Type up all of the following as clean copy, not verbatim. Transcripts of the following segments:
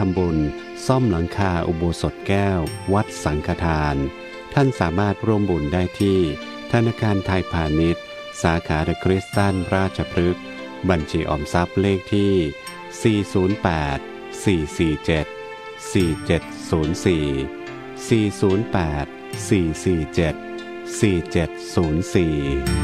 ทำบุญซ่อมหลังคาอุโบสถแก้ววัดสังฆทานท่านสามารถร่วมบุญได้ที่ธนาคารไทยพาณิชย์สาขาเดอะคริสตันราชพฤกษ์บัญชีออมทรัพย์เลขที่408-447-4704 408-447-4704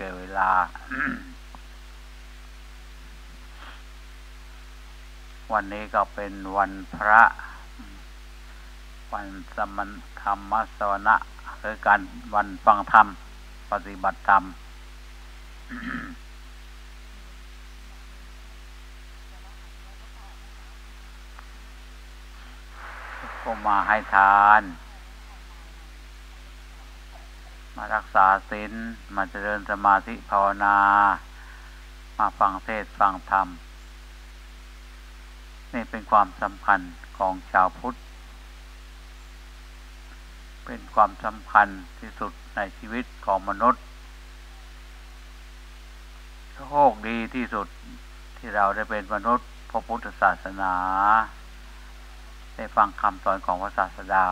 แก่เวลา วันนี้ก็เป็นวันพระวันสมณธรรมสวนะคือการวันฟังธรรมปฏิบัติธรรม ก็มาให้ทานมารักษาศีลมาเจริญสมาธิภาวนามาฟังเทศน์ฟังธรรมนี่เป็นความสำคัญของชาวพุทธเป็นความสำคัญที่สุดในชีวิตของมนุษย์โชคดีที่สุดที่เราได้เป็นมนุษย์พระพุทธศาสนาได้ฟังคำสอนของพระศาสดา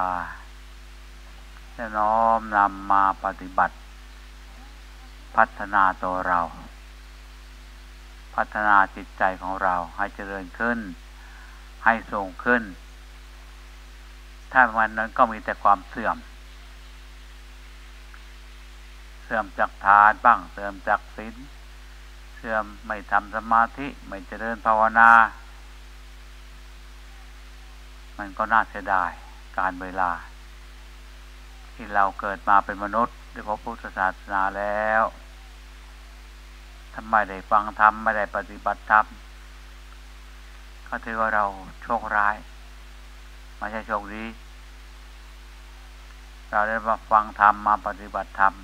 จะน้อมนำมาปฏิบัติพัฒนาตัวเราพัฒนาจิตใจของเราให้เจริญขึ้นให้สูงขึ้นถ้ามันนั้นก็มีแต่ความเสื่อมจากทานบ้างเสื่อมจากศีลเสื่อมไม่ทำสมาธิไม่เจริญภาวนามันก็น่าเสียดายการเวลาที่เราเกิดมาเป็นมนุษย์ได้พบพุทธศาสนาแล้วทำไมได้ฟังธรรมไม่ได้ปฏิบัติธรรมก็ถือว่าเราโชคร้ายไม่ใช่โชคดีเราได้มาฟังธรรมมาปฏิบัติธรรม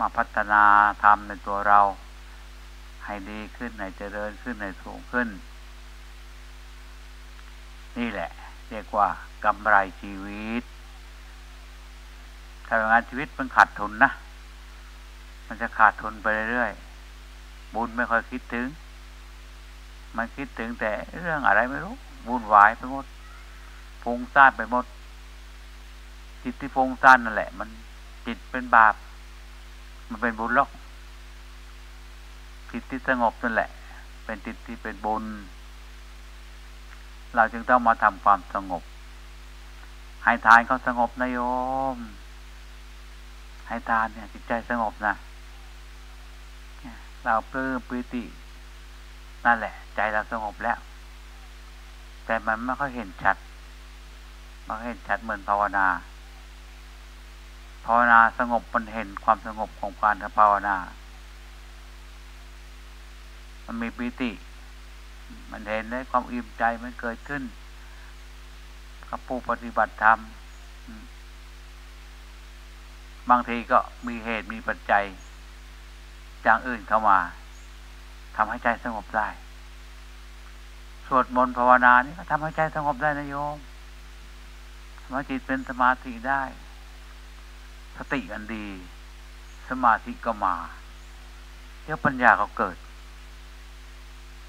มาพัฒนาธรรมในตัวเราให้ดีขึ้นให้เจริญขึ้นให้สูงขึ้นนี่แหละเรียกว่ากำไรชีวิตการงานชีวิตมันขาดทุนนะมันจะขาดทุนไปเรื่อยๆบุญไม่ค่อยคิดถึงมันคิดถึงแต่เรื่องอะไรไม่รู้วุ่นวายไปหมดฟุ้งซ่านไปหมดจิตที่ฟุ้งซ่านนั่นแหละมันจิตเป็นบาปมันเป็นบุญหรอกจิตที่สงบนั่นแหละเป็นจิตที่เป็นบุญเราจึงต้องมาทำความสงบให้ทานเขาสงบนะโยมให้ทานเนี่ยจิตใจสงบนะเราปลื้มปิตินั่นแหละใจเราสงบแล้วแต่มันไม่ค่อยเห็นชัดเหมือนภาวนาสงบมันเห็นความสงบของการภาวนามันมีปิติมันเห็นได้ความอิ่มใจมันเกิดขึ้นกับผู้ปฏิบัติธรรมบางทีก็มีเหตุมีปัจจัยอย่างอื่นเข้ามาทำให้ใจสงบได้สวดมนต์ภาวนานี่ก็ทำให้ใจสงบได้นะโยมทำให้จิตเป็นสมาธิได้สติอันดีสมาธิก็มาแล้วปัญญาก็เกิด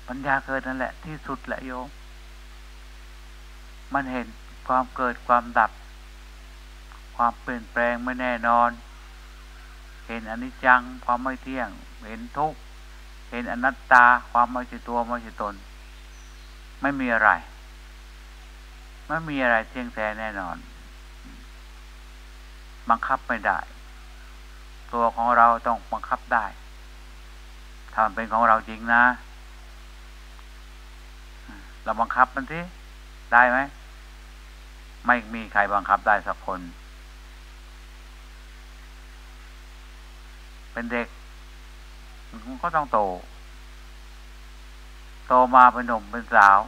นั่นแหละที่สุดแหละโยมมันเห็นความเกิดความดับความเปลี่ยนแปลงไม่แน่นอนเห็นอนิจจังความไม่เที่ยงเห็นทุกข์เห็นอนัตตาความไม่ใช่ตัวไม่ใช่ตนไม่มีอะไรเที่ยงแท้แน่นอนบังคับไม่ได้ตัวของเราต้องบังคับได้ถ้ามันเป็นของเราจริงนะเราบังคับมันสิได้ไหมไม่มีใครบังคับได้สักคนเป็นเด็กมันก็ต้องโตมาเป็นหนุ่มเป็นสาว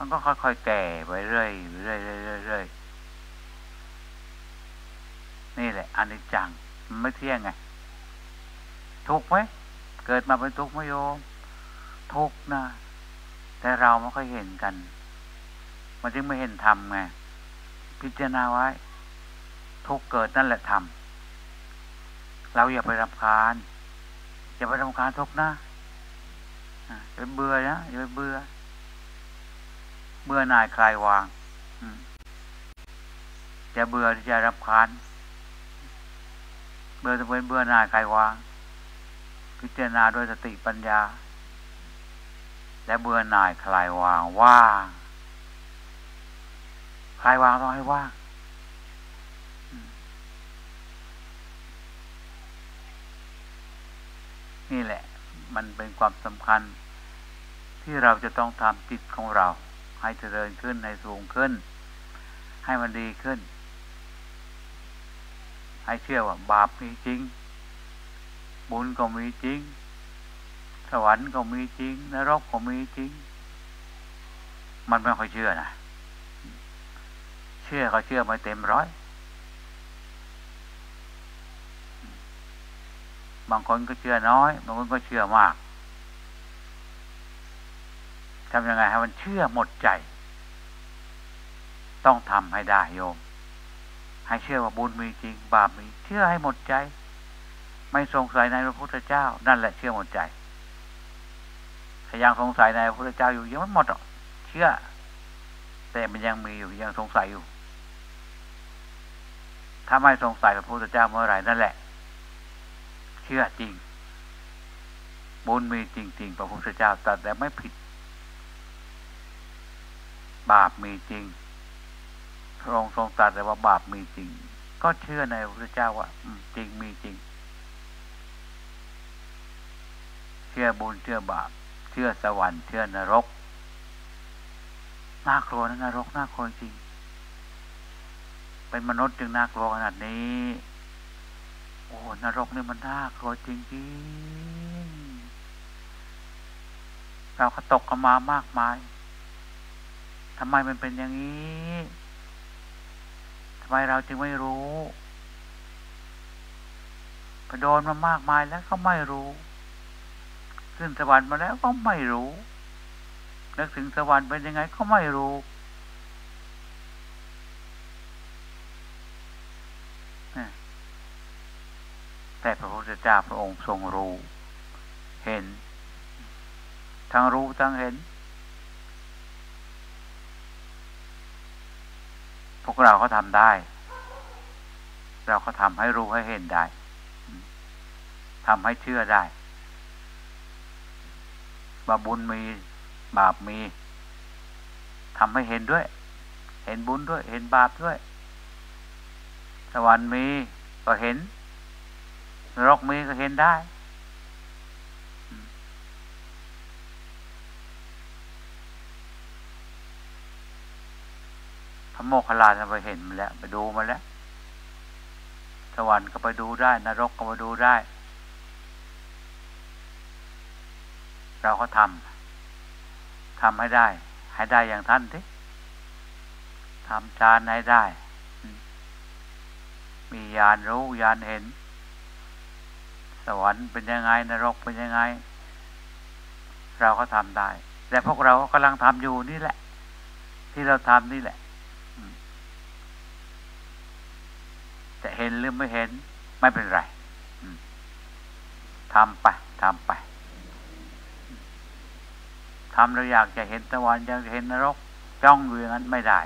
มันก็ค่อยๆแก่ไปเรื่อย แหละอนิจจังไม่เที่ยงไงทุกข์ไหมเกิดมาเป็นทุกข์ไหมโยมทุกข์นะแต่เราไม่ค่อยเห็นกันมันจึงไม่เห็นธรรมไงพิจารณาไว้ทุกข์เกิดนั่นแหละธรรมเราอย่าไปรำคาญอย่าไปรำคาญทุกข์นะอย่าเบื่อนะอย่าเบื่อเบื่อหน่ายคลายวางจะเบื่อจะรำคาญเบื่อจะเป็นเบื่อหน่ายคลายวางพิจารณาด้วยสติปัญญาและเบื่อหน่ายคลายวางว่างคลายวางต้องให้ว่างนี่แหละมันเป็นความสำคัญที่เราจะต้องทำจิตของเราให้เจริญขึ้นให้สูงขึ้นให้มันดีขึ้นให้เชื่อว่าบาปมีจริงบุญก็มีจริงสวรรค์ก็มีจริงนรกก็มีจริงมันไม่ค่อยเชื่อนะเชื่อเขาเชื่อไม่เต็มร้อยบางคนก็เชื่อน้อยบางคนก็เชื่อมากทำยังไงให้มันเชื่อหมดใจต้องทำให้ได้โยมให้เชื่อว่าบุญมีจริงบาปมีเชื่อให้หมดใจไม่สงสัยในพระพุทธเจ้านั่นแหละเชื่อหมดใจถ้ายังสงสัยในพระพุทธเจ้าอยู่ยังไม่หมดหรอกเชื่อแต่มันยังมีอยู่ยังสงสัยอยู่ถ้าไม่สงสัยกับพระพุทธเจ้าเมื่อไหร่นั่นแหละเชื่อจริงบุญมีจริงๆพระพุทธเจ้าตรัสแต่ไม่ผิดบาปมีจริงพระองค์ทรงตรัสเลยว่าบาปมีจริงก็เชื่อในพระพุทธเจ้าว่าจริงมีจริงเชื่อบุญเชื่อบาปเชื่อสวรรค์เชื่อนรกน่ากลัวนะนรกน่ากลัวจริงเป็นมนุษย์จึงน่ากลัวขนาดนี้โอ้นรกนี่มันน่ากลัวจริงๆเราก็ตกกันมามากมายทำไมมันเป็นอย่างนี้ทำไมเราจึงไม่รู้ไปโดนมามากมายแล้วก็ไม่รู้ขึ้นสวรรค์มาแล้วก็ไม่รู้นึกถึงสวรรค์เป็นยังไงก็ไม่รู้แต่พระพุทธเจ้าพระองค์ทรงรู้เห็นทั้งรู้ทั้งเห็นพวกเราก็ทำได้เราก็ทำให้รู้ให้เห็นได้ทำให้เชื่อได้ว่าบุญมีบาปมีทำให้เห็นด้วยเห็นบุญด้วยเห็นบาปด้วยสวรรค์มีก็เห็นนรกมีก็เห็นได้พระโมคคัลลานะไปเห็นมาแล้วไปดูมาแล้วสวรรค์ก็ไปดูได้นรกก็ไปดูได้เราก็ทำให้ได้ให้ได้อย่างท่านสิทำฌานให้ได้มีญาณรู้ญาณเห็นสวรรค์เป็นยังไงนรกเป็นยังไงเราก็ทำได้และพวกเราก็กำลังทำอยู่นี่แหละที่เราทำนี่แหละจะเห็นหรือไม่เห็นไม่เป็นไรทำไปทำเราอยากจะเห็นสวรรค์อยากจะเห็นนรกจ้องอยู่อย่างนั้นไม่ได้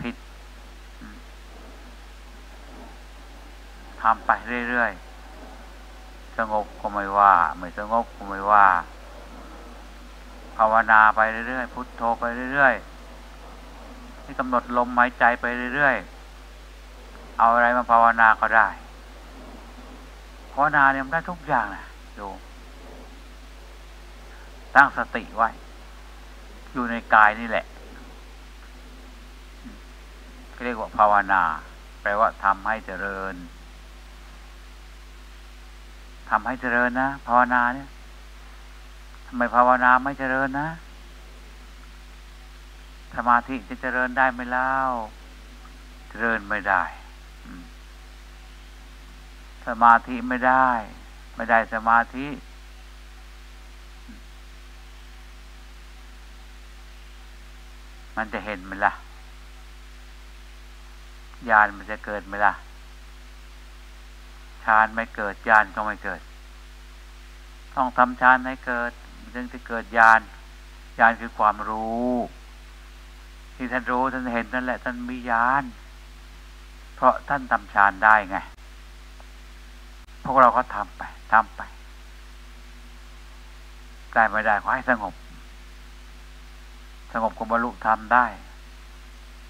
ผิดทำไปเรื่อยๆสงบก็ไม่ว่าไม่สงบก็ไม่ว่าภาวนาไปเรื่อยๆพุทโธไปเรื่อยๆที่กำหนดลมหายใจไปเรื่อยๆเอาอะไรมาภาวนาก็ได้ภาวนาเนี่ยมันได้ทุกอย่างนะโยมตั้งสติไว้อยู่ในกายนี่แหละเรียกว่าภาวนาแปลว่าทำให้เจริญทำให้เจริญนะภาวนาเนี่ยทำไมภาวนาไม่เจริญนะสมาธิจะเจริญได้ไหมเล่าเจริญไม่ได้ สมาธิไม่ได้สมาธิมันจะเห็นไหมล่ะญาณมันจะเกิดไหมล่ะฌานไม่เกิดญาณก็ไม่เกิดต้องทำฌานให้เกิดจึงจะเกิดญาณญาณคือความรู้ที่ท่านรู้ท่านเห็นนั่นแหละท่านมีญาณเพราะท่านทำฌานได้ไงพวกเราก็ทำไปได้ไม่ได้ขอให้สงบก็บรรลุธรรมได้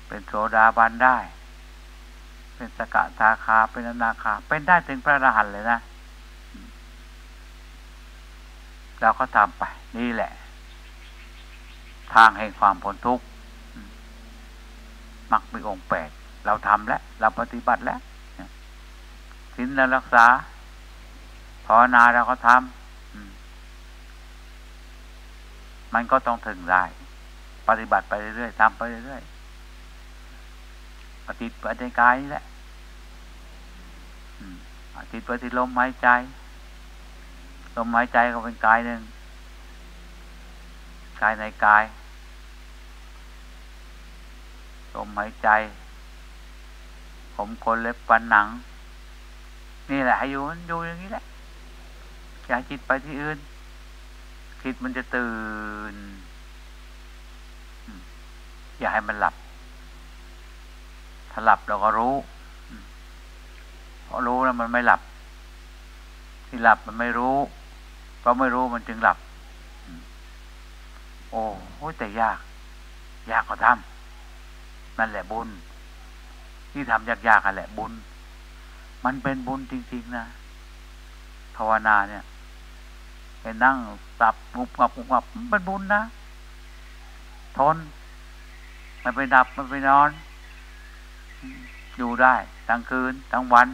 เป็นโสดาบันได้เป็นสกทาคาเป็นอนาคาเป็นได้ถึงพระอรหันต์เลยนะเราก็ทำไปนี่แหละทางแห่งความพ้นทุกข์มรรคมีองค์แปดเราทำแล้วเราปฏิบัติแล้วศีลเรารักษาภาวนาเราก็ทำมันก็ต้องถึงได้ปฏิบัติไปเรื่อยๆทำไปเรื่อยๆปฏิบัติกายนี่แหละปฏิบัติลมหายใจลมหายใจก็เป็นกายหนึ่งกายในกายลมหายใจผมขนเล็บฟันหนังนี่แหละให้อยู่อย่างนี้แหละอย่าคิดไปที่อื่นคิดมันจะตื่นอย่าให้มันหลับถ้าหลับเราก็รู้เพราะรู้แล้วมันไม่หลับที่หลับมันไม่รู้เพราะไม่รู้มันจึงหลับโอ้โหแต่ยากก็ทำนั่นแหละบุญที่ทำยากๆกันแหละบุญมันเป็นบุญจริงๆนะภาวนาเนี่ยไปนั่งสับงุบงับเป็นบุญนะทนมันไปดับมันไปนอนอยู่ได้ทั้งคืนทั้งวัน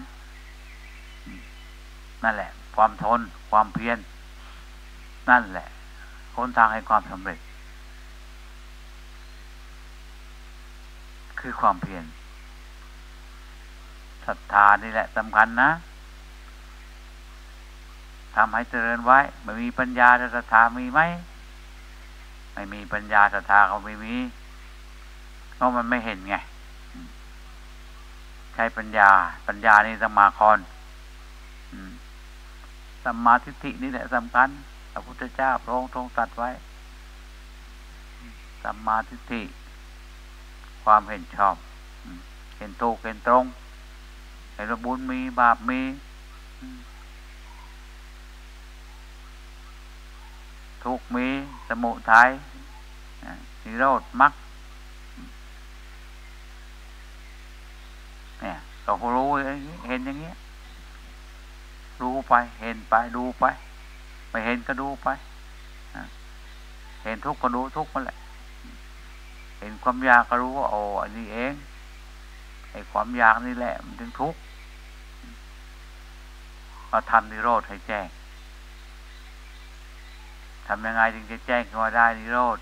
นั่นแหละความทนความเพียรนั่นแหละหนทางให้ความสำเร็จคือความเพียรศรัทธานี่แหละสำคัญนะทำให้เจริญไว้ไม่มีปัญญาศรัทธามีไหมไม่มีปัญญาศรัทธาเขาไม่มีเพราะมันไม่เห็นไงใช้ปัญญานี่สัมมาคอนสัมมาทิฏฐินี่แหละสำคัญพระพุทธเจ้าพระองค์ทรงตรัสไว้สัมมาทิฏฐิความเห็นชอบเห็นถูกเห็นตรงเห็นว่าบุญมีบาปมีทุกข์มีสมุทัยนิโรธมรรคเนี่ยเรารู้เห็นอย่างเงี้ยรู้ไปเห็นไปดูไปไม่เห็นก็ดูไปเห็นทุกข์ก็ดูทุกข์มันแหละเห็นความอยากก็รู้ว่าโอ้อันนี้เองไอ้ความอยากนี่แหละมันถึงทุกข์ก็ทำนิโรธให้แจ้งทำยังไงถึงจะแจ้งก็ได้นิโรธ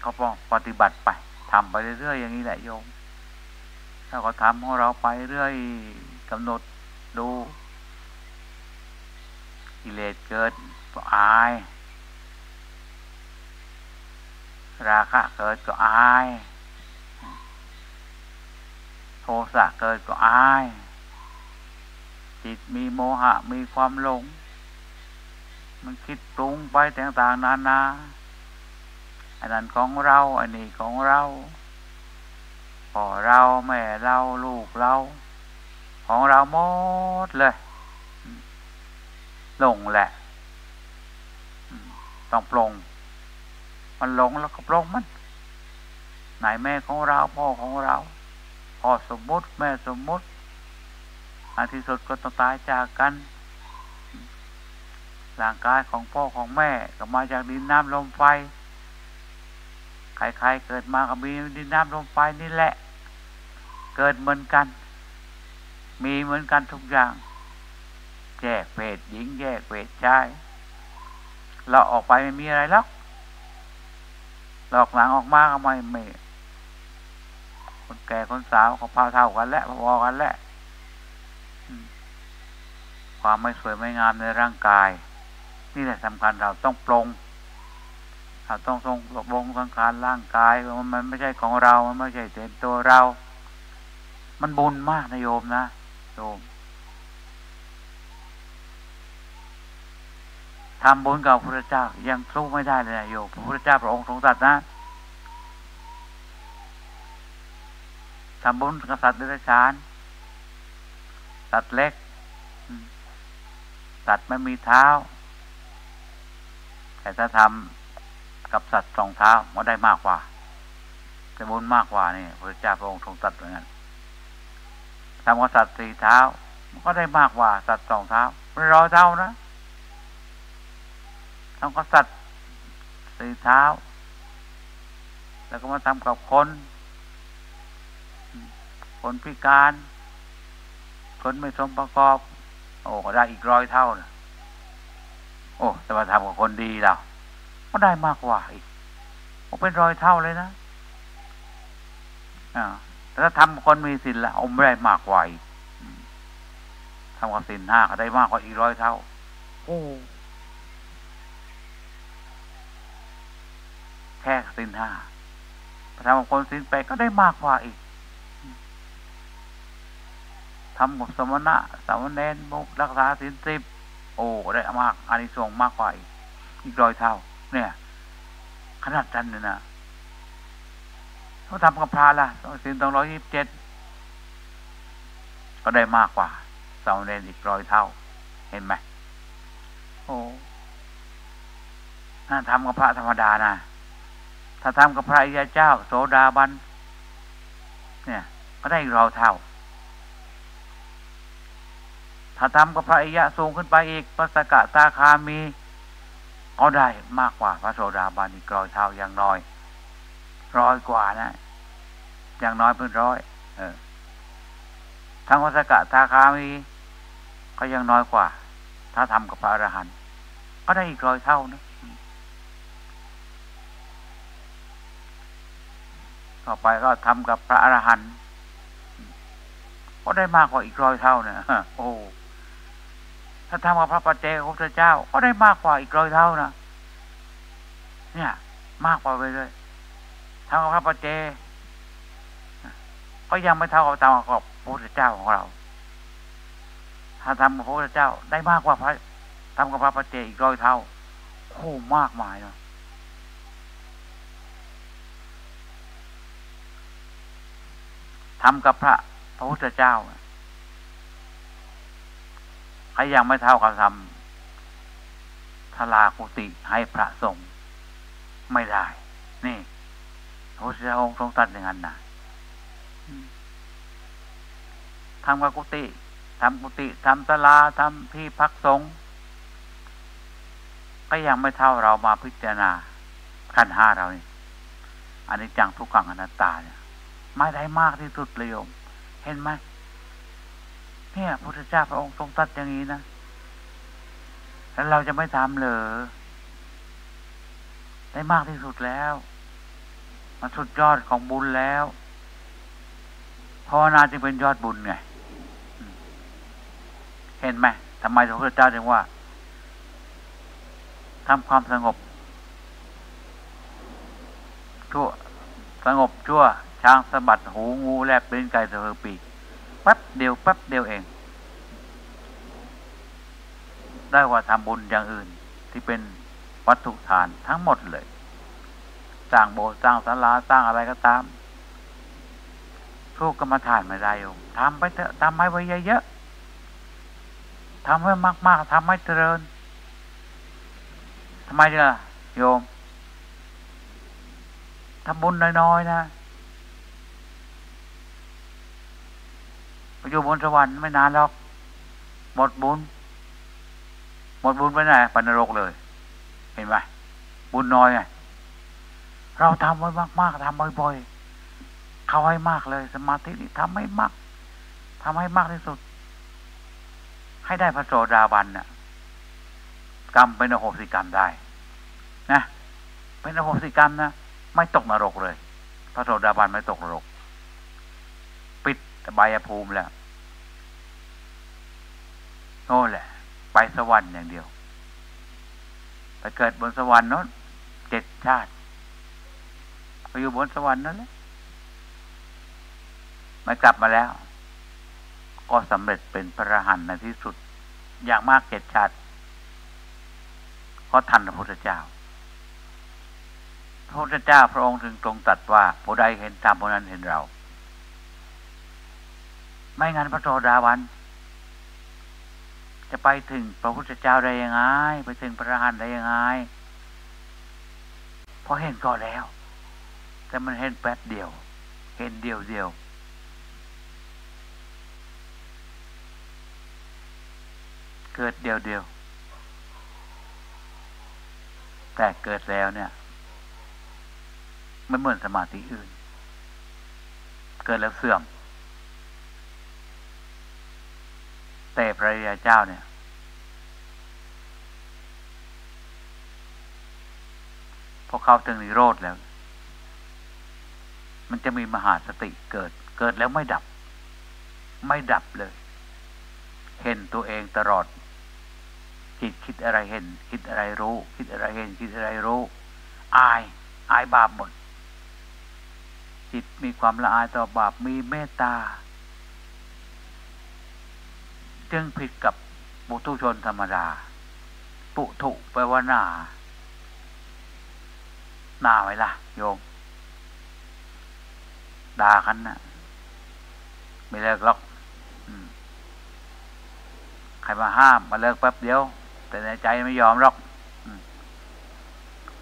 เขาปฏิบัติไปทำไปเรื่อยๆอย่างนี้แหละโยมถ้าก็ทำของเราไปเรื่อยกำหนดดูกิเลสเกิดก็อายราคะเกิดก็อายโทสะเกิดก็อายจิตมีโมหะมีความหลงมันคิดปรุงไปต่างๆนานาอันนั้นของเราอันนี้ของเราพ่อเราแม่เราลูกเราของเราหมดเลยหลงแหละต้องปลงมันหลงแล้วก็ปลงมันไหนแม่ของเราพ่อของเราพ่อสมมุติแม่สมมุติในที่สุดก็ต้องตายจากกันร่างกายของพ่อของแม่ก็มาจากดินน้ำลมไฟใครๆเกิดมาก็มีดินน้ำลมไฟนี่แหละเกิดเหมือนกันมีเหมือนกันทุกอย่างแยกเพศหญิงแยกเพศชายเราออกไปไม่มีอะไรแล้วหลอกหลังออกมาก็ไม่คนแก่คนสาวเขาพาเท่ากันแล้วพอกันแล้ว ความไม่สวยไม่งามในร่างกายนี่แหละสำคัญเราต้องปลงเราต้องทรงวงสังขารร่างกายมันไม่ใช่ของเรามันไม่ใช่เป็นตัวเรามันบุญมากนะโยมนะโยมทำบุญกับพระเจ้ายังสู้ไม่ได้เลยนะโยมพระเจ้าพระองค์ทรงตรัสนะทำบุญกับสัตว์เดรัจฉานสัตว์เล็กสัตว์ไม่มีเท้าแต่ถ้าทำกับสัตว์สองเท้ามันได้มากกว่าจะบุญมากกว่านี่พระเจ้าพระองค์ทรงตรัสเหมือนกันทำกับสัตว์สี่เท้ามันก็ได้มากกว่าสัตว์สองเท้าเป็นร้อยเท่านะทำกับสัตว์สี่เท้าแล้วก็มาทำกับคนพิการคนไม่สมประกอบโอ้ก็ได้อีกร้อยเท่านะโอ้แต่มาทำกับคนดีเราก็ได้มากกว่าอีกมันเป็นร้อยเท่าเลยนะแต่ถ้าทำคนมีศีลละอมได้มากกว่าอีกทำกับศีลห้าก็ได้มากกว่าอีกร้อยเท่าโอ้แค่ศีลห้าทำกับคนศีลแปดก็ได้มากกว่าอีกทำกับสมณะสามเณรมุกรักษาศีลสิบโอ้ได้มากอานิสงส์มากกว่าอีกร้อยเท่าเนี่ยขนาดนั้นเลยนะเขาทำกับพระละศีล227ก็ได้มากกว่าสามเณรอีกร้อยเท่าเห็นไหมโอ้น่าทำกับพระธรรมดานะถ้าทำกับพระอริยเจ้าโสดาบันเนี่ยก็ได้อีกร้อยเท่าถ้าทำกับพระอริยะสูงขึ้นไปอีกพระสกทาคามีก็ได้มากกว่าพระโสดาบันอีกร้อยเท่าอย่างน้อยร้อยกว่านะอย่างน้อยเป็นร้อยทั้งพระสกทาคามีก็ยังน้อยกว่าถ้าทำกับพระอรหันต์ก็ได้อีกร้อยเท่านะต่อไปก็ทำกับพระอรหันต์ก็ได้มากกว่าอีกร้อยเท่านะโอ้ถ้าทำกับพระปัจเจกพระพุทธเจ้าก็ได้มากกว่าอีกร้อยเท่านะเนี่ยมากกว่าไปเลยทำกับพระปัจเจกก็ยังไม่เท่ากับทำกับพระพุทธเจ้าของเราถ้าทำกับพระพุทธเจ้าได้มากกว่าพระทำกับพระปัจเจกอีกร้อยเท่าโอ้มากมายนะทำกับพระพุทธเจ้าใครยังไม่เท่ากับทำทลากุติให้พระสงฆ์ไม่ได้นี่พระพุทธเจ้าทรงตรัสอย่างนั้นนะทำกับกุติทำกุติทำทลาทำที่พักสงฆ์ก็ยังไม่เท่าเรามาพิจารณาขันธ์ห้าเรานี่อันนี้จังทุกขังอนัตตาเนี่ยไม่ได้มากที่สุดเลยโยมเห็นไหมเนี่ยพระพุทธเจ้าพระองค์ทรงตรัสอย่างนี้นะแล้วเราจะไม่ทำเหรอได้มากที่สุดแล้วมันสุดยอดของบุญแล้วภาวนาจึงเป็นยอดบุญไงเห็นไหมทำไมพระพุทธเจ้าถึงว่าทำความสงบชั่วสงบชั่วช้างสะบัดหูงูแลบลิ้นไก่สะเพอปีกแป๊บเดียวเองได้ว่าทำบุญอย่างอื่นที่เป็นวัตถุฐานทั้งหมดเลยสร้างโบสถ์สร้างศาลาสร้างอะไรก็ตามสู้กรรมฐานไม่ได้โยมทำไปเถอะทำให้ไว้เยอะๆทำให้มากๆทำให้เจริญทำไมล่ะโยมทำบุญน้อยๆนะอยู่บนสวรรค์ไม่นานหรอกหมดบุญไปไหนไปนรกเลยเห็นไหมบุญน้อยไงเราทำไว้มากๆทำบ่อยๆเข้าให้มากเลยสมาธินี่ทำให้มากที่สุดให้ได้พระโสดาบันน่ะกรรมเป็นอโหสิกรรมได้นะเป็นอโหสิกรรมนะไม่ตกนรกเลยพระโสดาบันไม่ตกนรกอบายภูมิแล้วโน่นแหละ ไปสวรรค์อย่างเดียวไปเกิดบนสวรรค์นั้น7 ชาติไปอยู่บนสวรรค์นั่นแหละมากลับมาแล้วก็สำเร็จเป็นพระอรหันต์ในที่สุดอย่างมาก7 ชาติก็ทันพระพุทธเจ้าพระพุทธเจ้าพระองค์ถึงตรงตรัสว่าผู้ใดเห็นธรรมผู้นั้นเห็นเราไม่งั้นพระโสดาบันจะไปถึงพระพุทธเจ้าได้ยังไงไปถึงพระอรหันต์ได้ยังไงเพราะเห็นก็แล้วแต่มันเห็นแป๊บเดียวเห็นเดียวเกิดเดียวแต่เกิดแล้วเนี่ยไม่เหมือนสมาธิอื่นเกิดแล้วเสื่อมแต่พระอริยเจ้าเนี่ยพอเข้าถึงนิโรธแล้วมันจะมีมหาสติเกิดแล้วไม่ดับเลยเห็นตัวเองตลอดจิตคิดอะไรเห็นคิดอะไรรู้คิดอะไรเห็นคิดอะไรรู้อายบาปหมดจิตมีความละอายต่อบาปมีเมตตาจึงผิดกับปุถุชนธรรมดาปุถุแปลว่าหน้าไหมล่ะโยมด่ากันน่ะไม่เลิกหรอกใครมาห้ามมาเลิกแป๊บเดียวแต่ในใจไม่ยอมหรอก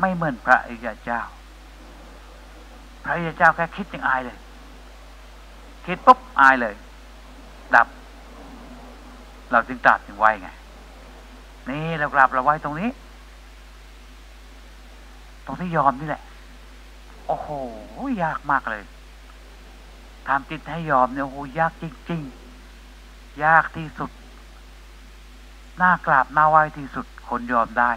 ไม่เหมือนพระอริยเจ้าพระอริยเจ้าแค่คิดยังอายเลยคิดปุ๊บอายเลยดับเราจึงตัดจึงไว้ไงนี่เรากลับเราไว้ตรงนี้ตรงที่ยอมนี่แหละโอ้โหยากมากเลยทำจิตให้ยอมเนี่ยโอ้โหยากจริงๆยากที่สุดน่ากราบน่าไหว้ที่สุดคนยอมได้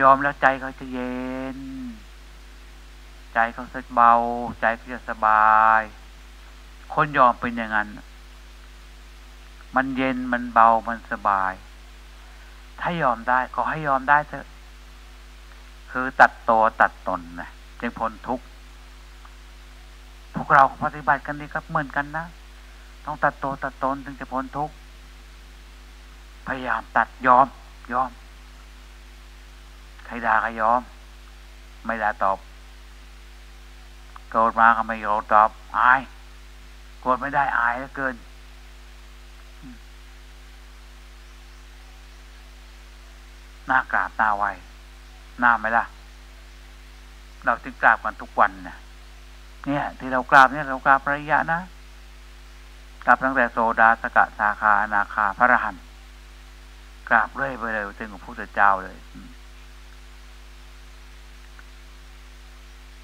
ยอมแล้วใจเขาจะเย็นใจเขาจะเบาใจเขาจะสบายคนยอมเป็นอย่างนั้นมันเย็นมันเบามันสบายถ้ายอมได้ขอให้ยอมได้เถอะคือตัดตัวตัดตนนะจึงพ้นทุกข์พวกเราปฏิบัติกันนี่ก็เหมือนกันนะต้องตัดตัวตัดตนถึงจะพ้นทุกข์พยายามตัดยอมใครด่าก็ยอมไม่ด่าตอบโกรธมาก็ไม่โกรธตอบอายโกรธไม่ได้อายเหลือเกินหน้ากราบหน้าไหวหน้าไหมล่ะเราถึงกราบกันทุกวันนะเนี่ยที่เรากราบเนี่ยเรากราบพระอริยะนะกราบตั้งแต่โสดาสกทาคาอนาคาพระอรหันต์กราบเรื่อยไปเลยถึงพระพุทธเจ้าเลย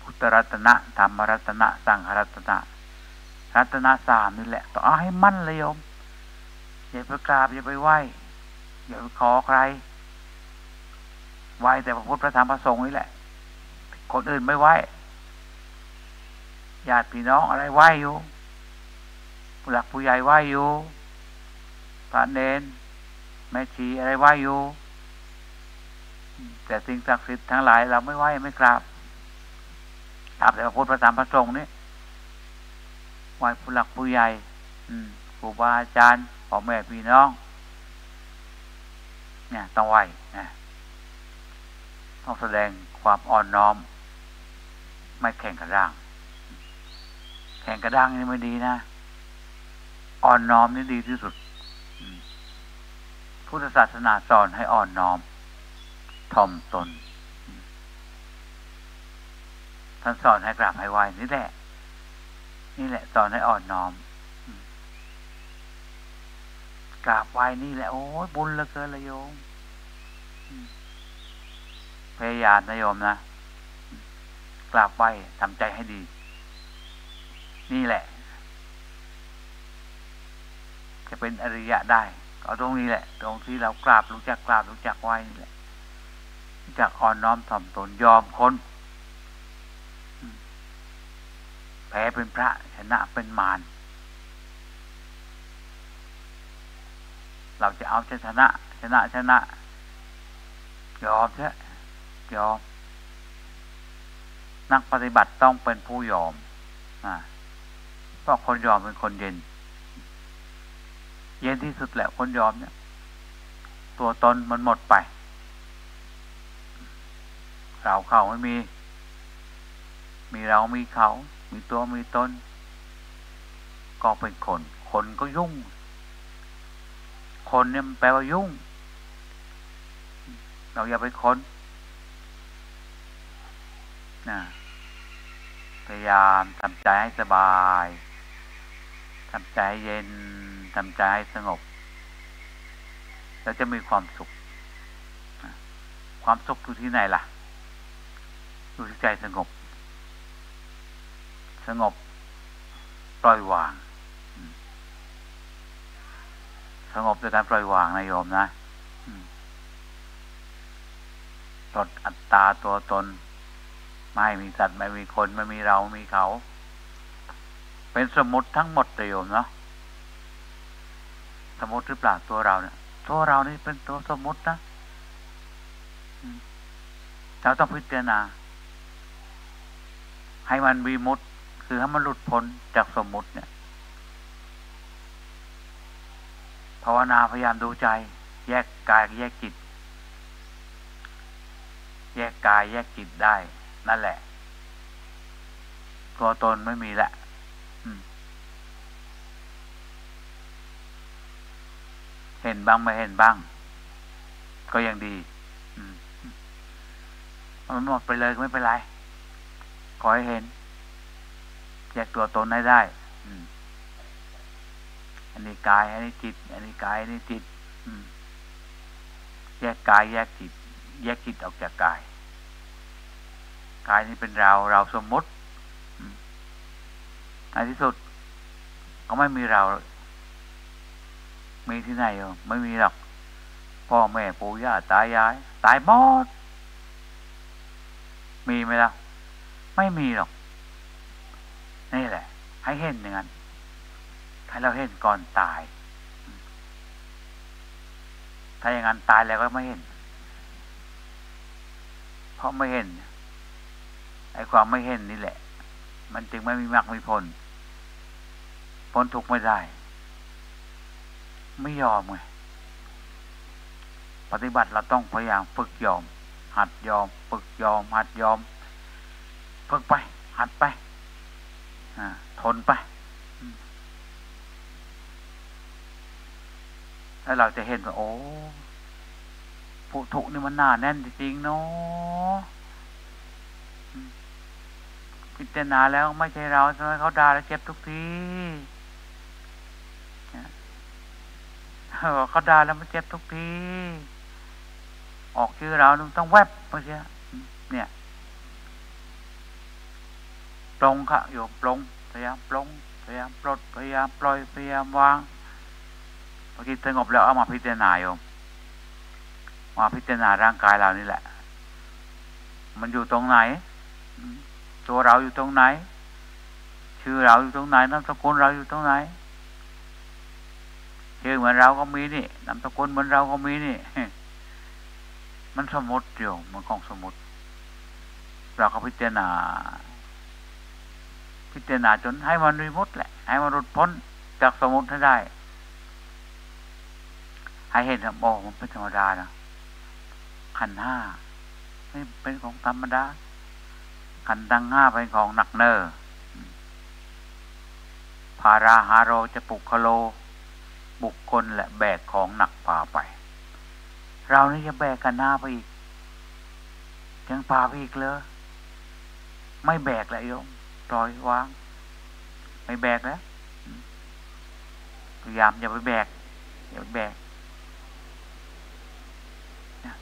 พุทธรัตนะธรรมรัตนะสังฆรัตนะรัตนะ3นี่แหละต้องเอาให้มั่นเลยโยมอย่าไปกราบอย่าไปไหว้อย่าไปขอใครไหว้แต่พระพุทธพระธรรมพระสงฆ์นี่แหละคนอื่นไม่ไหว้ญาติพี่น้องอะไรไหว้อยู่ผู้หลักผู้ใหญ่ไหว้อยู่พระเนนแม่ชีอะไรไหว้อยู่แต่สิ่งศักดิ์สิทธิ์ทั้งหลายเราไม่ไหว้ไม่กราบกราบแต่พระพุทธพระธรรมพระสงฆ์นี่ไหว้ผู้หลักผู้ใหญ่ครูบาอาจารย์พ่อแม่พี่น้องเนี่ยต้องไหว้นะต้องแสดงความอ่อนน้อมไม่แข่งกระด้างแข่งกระด้างนี่ไม่ดีนะอ่อนน้อมนี่ดีที่สุดพุทธศาสนาสอนให้อ่อนน้อมถ่อมตนท่านสอนให้กราบให้ไหว้นี่แหละสอนให้อ่อนน้อมกราบไหว้นี่แหละโอ้ยบุญเหลือเกินเลยโยมพยายามนะโยมนะกราบไหว้ทำใจให้ดีนี่แหละจะเป็นอริยะได้ก็ตรงนี้แหละตรงที่เรากราบรู้จักกราบรู้จักไหว้นี่แหละรู้จักอ่อนน้อมถ่อมตนยอมคนแพ้เป็นพระชนะเป็นมาร เราจะเอาชนะชนะยอมใช่ยอมนักปฏิบัติต้องเป็นผู้ยอมเพราะคนยอมเป็นคนเย็นที่สุดแหละคนยอมเนี่ยตัวตนมันหมดไปเราเขาไม่มีเรามีเขามีตัวมีตนก็เป็นคนก็ยุ่งคนเนี่ยมันแปลว่ายุ่งเราอย่าไปคนพยายามทำใจให้สบายทำใจให้เย็นทำใจให้สงบแล้วจะมีความสุขความสุขอยู่ที่ไหนล่ะอยู่ที่ใจสงบปล่อยวางสงบด้วยการปล่อยวางนะโยมนะลดอัตตาตัวตนไม่มีสัตว์ไม่มีคนไม่มีเราไม่มีเขาเป็นสมมติทั้งหมดเลยโยมเนาะสมมติหรือเปล่าตัวเราเนี่ยตัวเรานี่เป็นตัวสมมตินะเราต้องพิจารณาให้มันวิมุตติคือให้มันหลุดพ้นจากสมมติเนี่ยภาวนาพยายามดูใจแยกกายแยกจิตได้นั่นแหละตัวตนไม่มีละเห็นบ้างไม่เห็นบ้างก็ยังดีมันหมดไปเลยก็ไม่เป็นไรขอให้เห็นแยกตัวตนให้ได้อันนี้กายอันนี้จิตอันนี้กายอันนี้จิตแยกกายแยกจิตออกจากกายนี้เป็นเราสมมติในที่สุดก็ไม่มีเรามีที่ไหนหรอไม่มีหรอกพ่อแม่ปู่ย่าตายายตายหมดมีไหมล่ะไม่มีหรอกนี่แหละให้เห็นอย่างนั้นให้เราเห็นก่อนตายถ้าอย่างนั้นตายแล้วก็ไม่เห็นเพราะไม่เห็นไอ้ความไม่เห็นนี่แหละมันจึงไม่มีมรรคมีผลพ้นทุกข์ไม่ได้ไม่ยอมไงปฏิบัติเราต้องพยายามฝึกยอมหัดยอมฝึกยอมหัดยอมฝึกไปหัดไปทนไปแล้วเราจะเห็นว่าโอ้ผู้ทุกข์นี่มันหนาแน่นจริงๆเนาะพิจารณาแล้วไม่ใช่เราทำไมเขาด่าแล้วเจ็บทุกทีเขาด่าแล้วมันเจ็บทุกทีออกชื่อเราต้องแวบเมื่อกี้เนี่ยปลงค่ะโยมปลงพยายามปลงพยายามปลดพยายามปล่อยพยายามวางเมื่อกี้สงบแล้วเอามาพิจารณาโยมมาพิจารณาร่างกายเรานี่แหละมันอยู่ตรงไหนตัวเราอยู่ตรงไหนชื่อเราอยู่ตรงไหนนามสกุลเราอยู่ตรงไหนชื่อเหมือนเราก็มีนี่นามสกุลเหมือนเราก็มีนี่มันสมมติเดียวมันของสมมติเราก็พิจารณาจนให้มันวิมุตติแหละให้มันหลุดพ้นจากสมมติให้ได้ให้เห็นว่าโอ้มันเป็นธรรมดานะขันธ์ห้าไม่เป็นของธรรมดาขันธ์ทั้งห้าเป็นของหนักเนอภาราหาโรจะปุคโลบุคคลและแบกของหนักพาไปเรานี่จะแบกขันธ์ห้าไปอีกยังพาไปอีกเลยไม่แบกแล้วโยมปล่อยวางไม่แบกแล้วพยายามอย่าไปแบก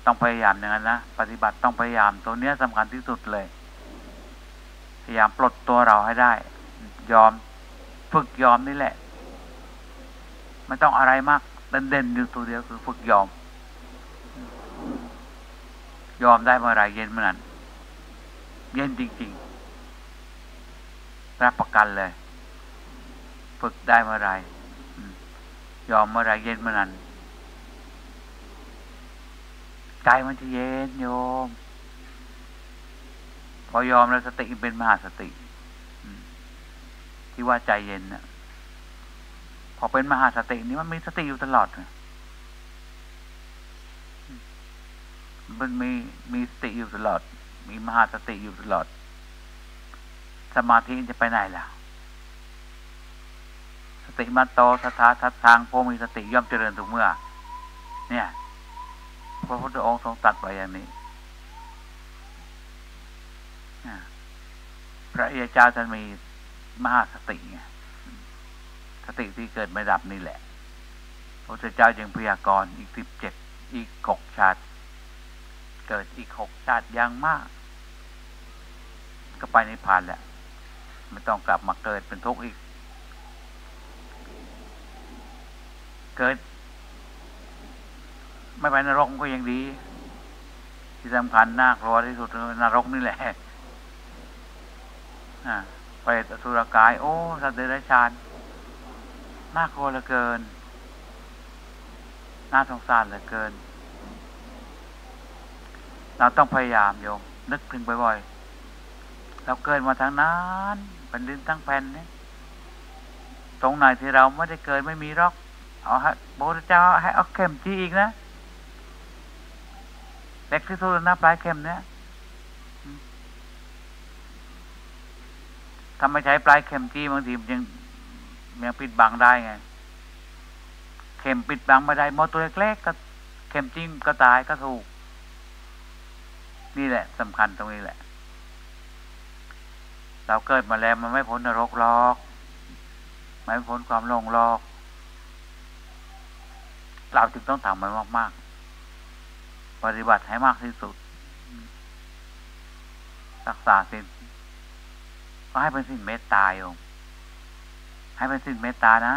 ต้องพยายามอย่างนั้นนะปฏิบัติต้องพยายามตัวเนี้ยสำคัญที่สุดเลยพยายามปลดตัวเราให้ได้ยอมฝึกยอมนี่แหละไม่ต้องอะไรมากเด่นๆอยู่ตัวเดียวคือฝึกยอมได้เมื่อไรเย็นเมื่อนั้นเย็นจริงๆรับประกันเลยฝึกได้เมื่อไรยอมเมื่อไรเย็นเมื่อนั้น ใจมันจะเย็นโยมพอยอมแล้วสติเป็นมหาสติที่ว่าใจเย็นเนี่ยพอเป็นมหาสตินี้มันมีสติอยู่ตลอดมันมีสติอยู่ตลอดมีมหาสติอยู่ตลอดสมาธิจะไปไหนล่ะสติมัตโตสัทธาทัตทางโพมีสติย่อมเจริญทุกเมื่อเนี่ยพระพุทธองค์ทรงตรัสไว้อย่างนี้พระอริยเจ้าท่านมีมหาสติไงสติที่เกิดไม่ดับนี่แหละพระพุทธเจ้ายังพยากรณ์อีก17อีก6ชาติเกิดอีก6ชาติอย่างมากก็ไปนิพพานแหละไม่ต้องกลับมาเกิดเป็นทุกข์อีกเกิดไม่ไปนรกก็ยังดีที่สำคัญน่ากลัวที่สุดนรกนี่แหละไปอสุรกายโอ้สัตว์เดรัจฉานน่ากลัวเหลือเกินน่าสงสารเหลือเกินเราต้องพยายามโยมนึกถึงบ่อยๆเราเกิดมาทางนั้นเป็นดินทั้งแผ่นนี่ตรงไหนที่เราไม่ได้เกิดไม่มีหรอกเอาฮะพระพุทธเจ้าให้เอาเข็มจี้อีกนะเล็กที่สุดนะปลายเข็มเนี่ยทำไมใช้ปลายเข็มจี้บางทียังปิดบังได้ไงเข็มปิดบังไม่ได้มอตัวเล็กๆก็เข็มจิ้มก็ตายก็ถูกนี่แหละสำคัญตรงนี้แหละเราเกิดมาแล้วมันไม่พ้นนรกหรอกไม่พ้นความหลงหรอกเราจึงต้องทำมันมากๆปฏิบัติให้มากที่สุดรักษาศีลก็ให้เป็นศีลเมตตาโยมให้เป็นศีลเมตตานะ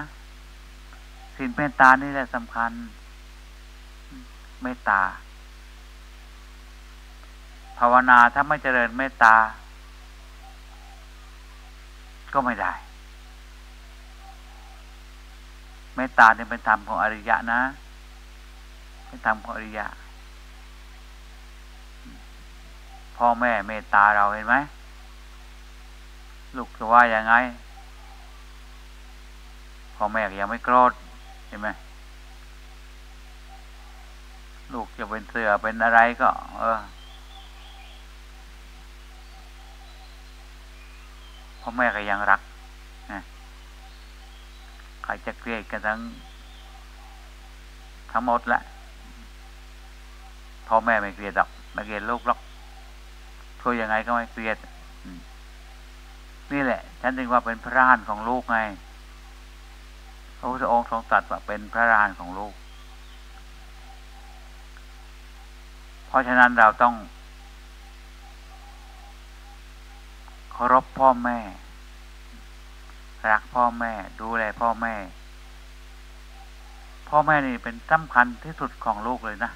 ศีลเมตตานี่แหละสำคัญเมตตาภาวนาถ้าไม่เจริญเมตตาก็ไม่ได้เมตตาเนี่ยเป็นธรรมของอริยะนะเป็นธรรมของอริยะพ่อแม่เมตตาเราเห็นไหมลูกจะว่าอย่างไงพ่อแม่ยังไม่โกรธเห็นไหมลูกจะเป็นเสือเป็นอะไรก็พ่อแม่ก็ยังรักใครจะเกลียดกันทั้งหมดละพ่อแม่ไม่เกลียดหรอกไม่เกลียดลูกหรอกช่วยยังไงก็ไม่เกลียดนี่แหละฉันจึงว่าเป็นพระอรหันต์ของลูกไงพระพุทธองค์ทรงตรัสว่าเป็นพระอรหันต์ของลูกเพราะฉะนั้นเราต้องเคารพพ่อแม่รักพ่อแม่ดูแลพ่อแม่นี่เป็นสำคัญที่สุดของลูกเลยนะ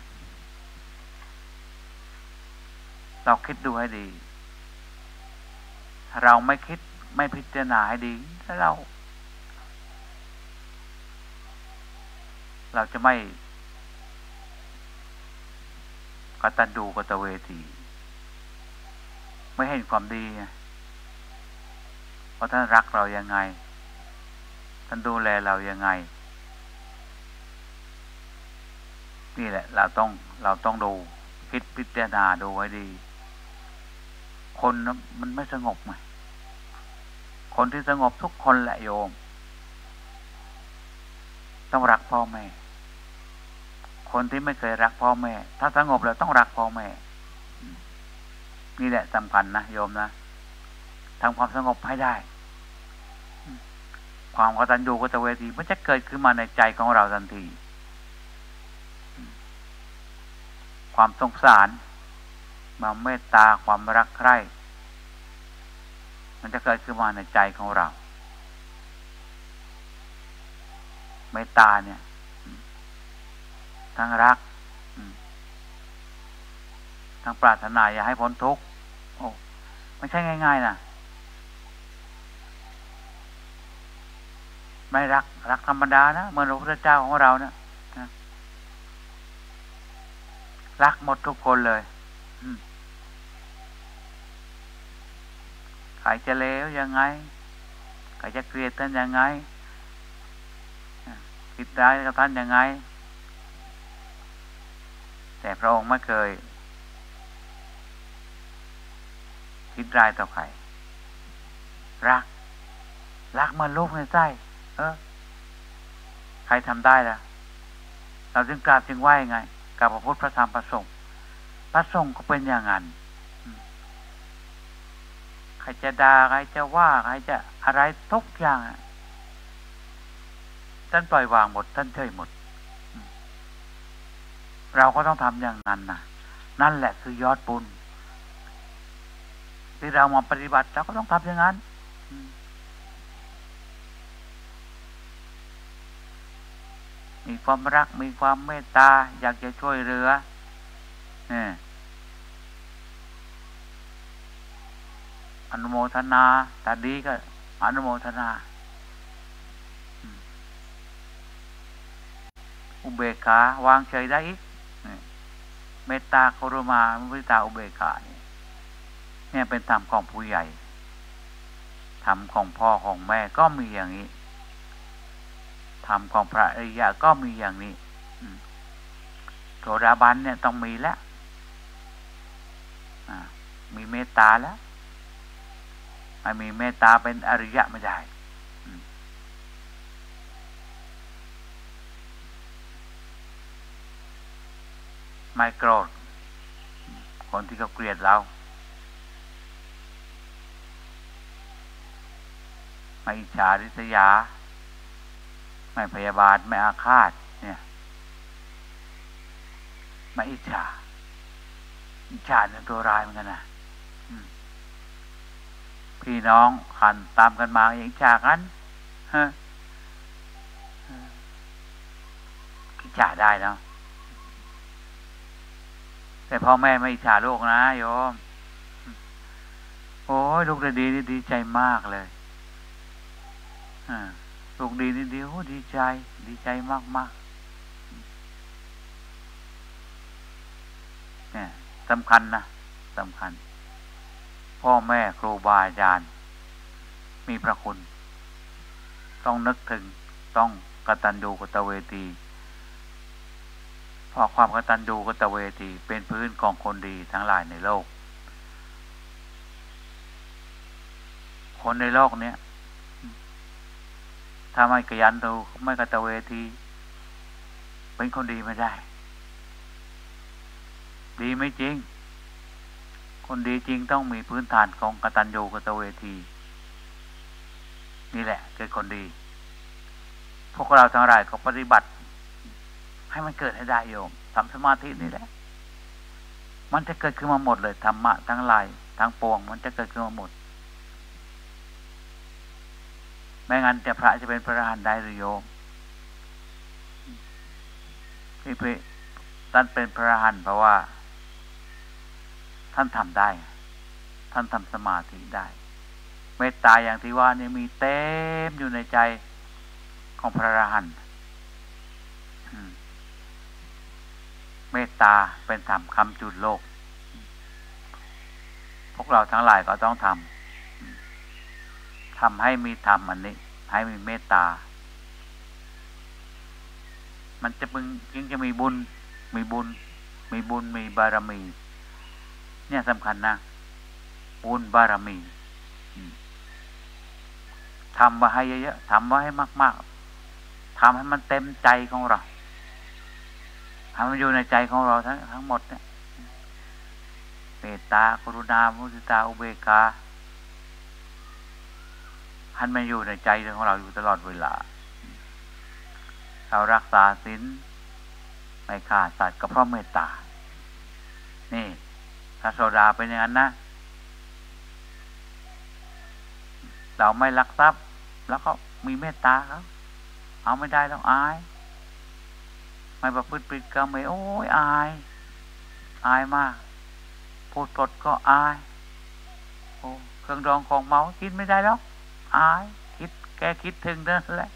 เราคิดดูให้ดีเราไม่คิดไม่พิจารณาให้ดีถ้าเราจะไม่กตัญญูกตเวทีไม่เห็นความดีเพราะท่านรักเรายังไงท่านดูแลเรายังไงนี่แหละเราต้องดูคิดพิจารณาดูให้ดีคนมันไม่สงบไงคนที่สงบทุกคนแหละโยมต้องรักพ่อแม่คนที่ไม่เคยรักพ่อแม่ถ้าสงบแล้วต้องรักพ่อแม่นี่แหละสำคัญนะโยมนะทำความสงบให้ได้ความกตัญญูกตเวทีมันจะเกิดขึ้นมาในใจของเราทันทีความสงสารความเมตตาความรักใคร่มันจะเกิดขึ้นมาในใจของเราเมตตาเนี่ยทั้งรักทั้งปรารถนาอยากให้พ้นทุกข์โอ้ไม่ใช่ง่ายๆนะไม่รักธรรมดานะเหมือนพระพุทธเจ้าของเรานะ รักหมดทุกคนเลยใครจะเลวยังไงใครจะเกลียดท่านยังไงคิดร้ายกับท่านยังไงแต่พระองค์ไม่เคยคิดร้ายต่อใครรักมันลูกในใจใครทำได้ล่ะเราจึงกราบจึงไหว้ไงกับพระพุทธพระธรรมพระสงฆ์ก็เป็นอย่างนั้นใครจะด่าใครจะว่าใครจะอะไรทุกอย่างท่านปล่อยวางหมดท่านเฉยหมดเราก็ต้องทำอย่างนั้นนะนั่นแหละคือยอดบุญที่เรามาปฏิบัติเราก็ต้องทำอย่างนั้นมีความรักมีความเมตตาอยากจะช่วยเหลืออนุโมทนาแต่ดีก็อนุโมทนาอุเบกขาวางเฉยได้อีกเมตตากรุณามุทิตาอุเบกขาเนี่ยเป็นธรรมของผู้ใหญ่ธรรมของพ่อของแม่ก็มีอย่างนี้ธรรมของพระอริยะก็มีอย่างนี้โสดาบันเนี่ยต้องมีแล้วมีเมตตาแล้วไม่มีเมตตาเป็นอริยะไม่ได้ไม่โกรธคนที่เขาเกลียดเราไม่อิจฉาริษยาไม่พยาบาทไม่อาฆาตเนี่ยไม่อิจฉาเป็นตัวร้ายเหมือนกันนะพี่น้องขันตามกันมาอย่างอิจฉากันอิจฉาได้เนาะแต่พ่อแม่ไม่อิจฉาลูกนะโยมโอ้ยลูกดีนี่ดีใจมากเลยลูกดีนี่ดีโอ้ดีใจมากเนี่ยสำคัญนะสำคัญพ่อแม่ครูบาอาจารย์มีพระคุณต้องนึกถึงต้องกตัญญูกตเวทีเพราะความกตัญญูกตเวทีเป็นพื้นของคนดีทั้งหลายในโลกคนในโลกเนี้ยถ้าไม่ขยันดูไม่กตเวทีเป็นคนดีไม่ได้ดีไม่จริงคนดีจริงต้องมีพื้นฐานของกตัญญูกตเวทีนี่แหละคือคนดีพวกเราทั้งหลายก็ปฏิบัติให้มันเกิดให้ได้โยมทำสมาธินี่แหละมันจะเกิดขึ้นมาหมดเลยธรรมะทั้งหลายทั้งปวงมันจะเกิดขึ้นมาหมดไม่งั้นจะพระจะเป็นพระอรหันต์ได้หรือโยมที่พระท่านเป็นพระอรหันต์เพราะว่าท่านทำได้ท่านทำสมาธิได้เมตตาอย่างที่ว่านี่มีเต็มอยู่ในใจของพระอรหันต์เมตตาเป็นธรรมคำจุดโลกพวกเราทั้งหลายก็ต้องทำให้มีธรรมอันนี้ให้มีเมตตามันจะจึงจะมีบุญมีบารมีเนี่ยสำคัญนะบุญบารมีทำมาให้เยอะๆทำมาให้มากๆทำให้มันเต็มใจของเราทำมันอยู่ในใจของเราทั้งหมดเนี่ยเมตตากรุณามุทิตาอุเบกขาท่านมันอยู่ในใจของเราอยู่ตลอดเวลาเรารักษาศีลไม่ฆ่าสัตว์ก็เพราะเมตตานี่พระโสดาเป็นอย่างนั้นนะเราไม่ลักทรัพย์แล้วก็มีเมตตาครับเอาไม่ได้ต้องอายไม่ประพฤติผิดก็ไม่โอ้ยอายมากพูดปดก็อายโอ้เครื่องดองของเมากินไม่ได้แล้วอายคิดแกคิดถึงนั่นแหละ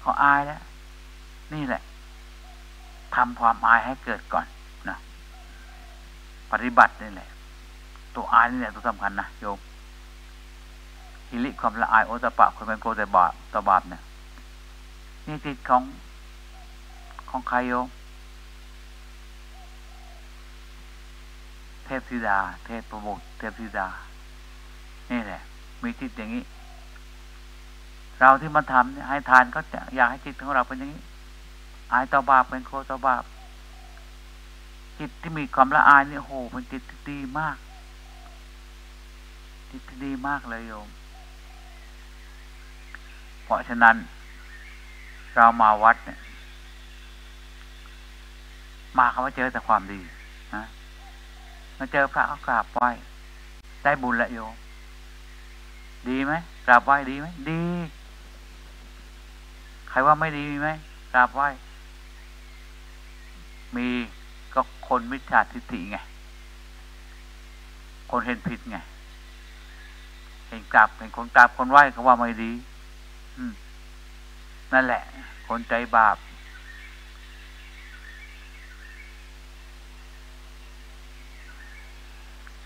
เขาอายแล้วนี่แหละทำความอายให้เกิดก่อนนะ ปฏิบัตินี่แหละตัวอายนี่แหละตัวสำคัญนะโยมฮิริความละอายโอตะปะความเป็นโกแต่บาปตะบาปเนี่ยนี่จิตของใครโยมเทพธิดาเทพประมุขเทพธิดานี่แหละมีจิตอย่างนี้เราที่มาทำให้ทานก็จะอยากให้จิตของเราเป็นอย่างนี้อายต่อบาปเป็นโคต่อบาปจิตที่มีความละอายนี่โหเป็นจิตที่ดีมากจิตที่ดีมากเลยโยมเพราะฉะนั้นเรามาวัดเนี่ยมาเขาเจอแต่ความดีนะมาเจอพระเขากราบไหว้ได้บุญละโยมดีไหมกราบไหว้ดีไหมดีใครว่าไม่ดีมีไหมกราบไหว้มีก็คนมิจฉาทิฏฐิไงคนเห็นผิดไงเห็นกราบเห็นคนกราบคนไหว้ก็ว่าไม่ดีนั่นแหละคนใจบาป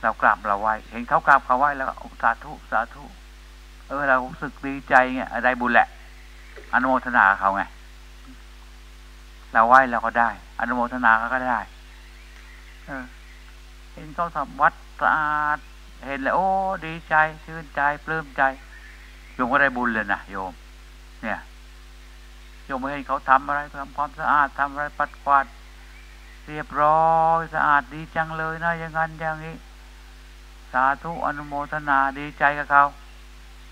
เรากราบเราไหว้เห็นเขากราบเขาไหว้แล้วสาธุสาธุเรารู้สึกดีใจเงี้ยได้บุญแหละอนุโมทนาเขาไงเราไหว้เราก็ได้อนุโมทนาเขาก็ได้เห็นเขาทำวัดสะอาดเห็นแล้วโอ้ดีใจชื่นใจปลื้มใจโยมก็ได้บุญเลยนะโยมเนี่ยโยมเห็นเขาทำอะไรทำความสะอาดทำอะไรปัดกวาดเรียบร้อยสะอาดดีจังเลยนะอย่างนั้นอย่างนี้สาธุอนุโมทนาดีใจกับเขา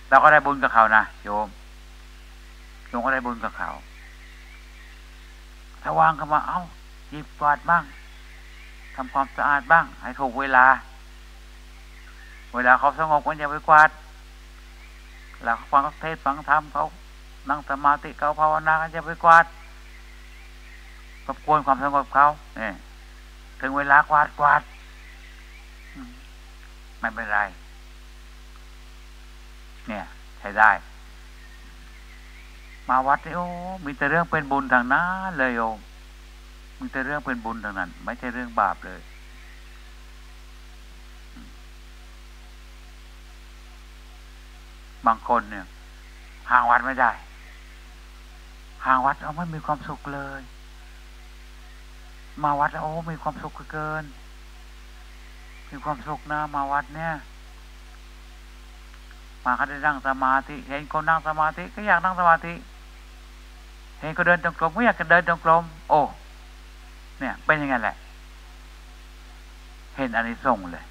เราก็ได้บุญกับเขานะโยมก็ได้บุญกับเขาถ้าวางเข้ามาเอาหยิบกวาดบ้างทำความสะอาดบ้างให้ถูกเวลาเขาสงบก็อย่าไปกวาดแล้วฟังเทศฟังธรรมเขานั่งสมาธิเขาภาวนาก็อย่าไปกวาดรบกวนความสงบเขาเนี่ยถึงเวลากวาดไม่เป็นไรเนี่ยใช้ได้มาวัดนี่โอ้มีแต่เรื่องเป็นบุญทางนั้นเลยโยมมีแต่เรื่องเป็นบุญทางนั้นไม่ใช่เรื่องบาปเลยบางคนเนี่ยห่างวัดไม่ได้ห่างวัดเอาไม่มีความสุขเลยมาวัดแล้วโอ้มีความสุขเกินมีความสุขนะมาวัดเนี่ยมาเขาได้นั่งสมาธิเห็นคนนั่งสมาธิก็อยากนั่งสมาธิเห็นคนเดินจงกรมก็อยากเดินจงกรมโอ้เนี่ยเป็นยังไงแหละเห็นอานิสงส์เลย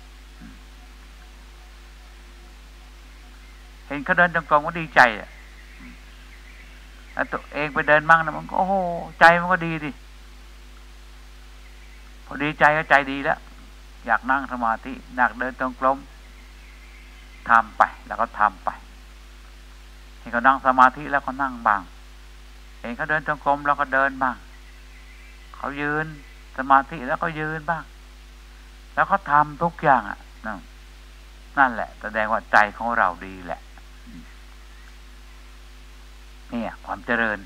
เห็นเขาเดินจงกรมก็ดีใจอ่ะตัวเองไปเดินมั่งนะมันก็โอ้โหใจมันก็ดีดิพอดีใจก็ใจดีแล้วอยากนั่งสมาธิอยากเดินจงกรมทำไปแล้วก็ทำไปเห็นเขานั่งสมาธิแล้วก็นั่งบ้างเห็นเขาเดินจงกรมแล้วก็เดินบ้างเขายืนสมาธิแล้วก็ยืนบ้างแล้วก็ทำทุกอย่างอ่ะนั่นแหละแสดงว่าใจของเราดีแหละนี่ความเจริญ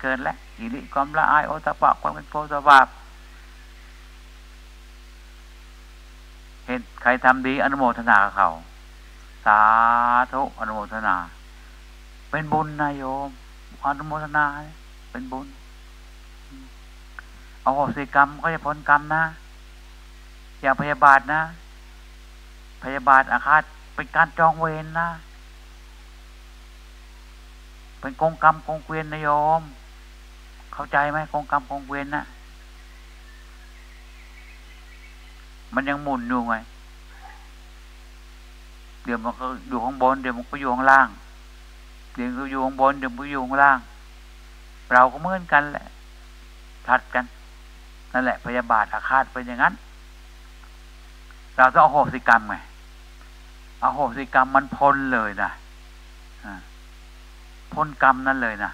เกินแล้วอิริความละอายโอตะปะความเป็นโพสบาปเห็นใครทำดีอนุโมทนาเขาสาธุอนุโมทนาเป็นบุญนะโยมอนุโมทนาเป็นบุญเอาอโหสิกรรมก็จะพ้นกรรมนะอย่าพยาบาทนะพยาบาทอาฆาตเป็นการจองเวรนะเป็นกงกรรมกงเกวียนนะโยมเข้าใจไหมกงกรรมกงเกวียนนะมันยังหมุนอยู่ไงเดี๋ยวมันก็อยู่ข้างบนเดี๋ยวมันก็อยู่ข้างล่างเดี๋ยวก็อยู่ข้างบนเดี๋ยวก็อยู่ข้างล่างเราก็เหมือนกันแหละทัดกันนั่นแหละพยาบาทอาฆาตเป็นอย่างนั้นเราต้องอโหสิกรรมไงอโหสิกรรมมันพ้นเลยนะพ้นกรรมนั่นเลยนะ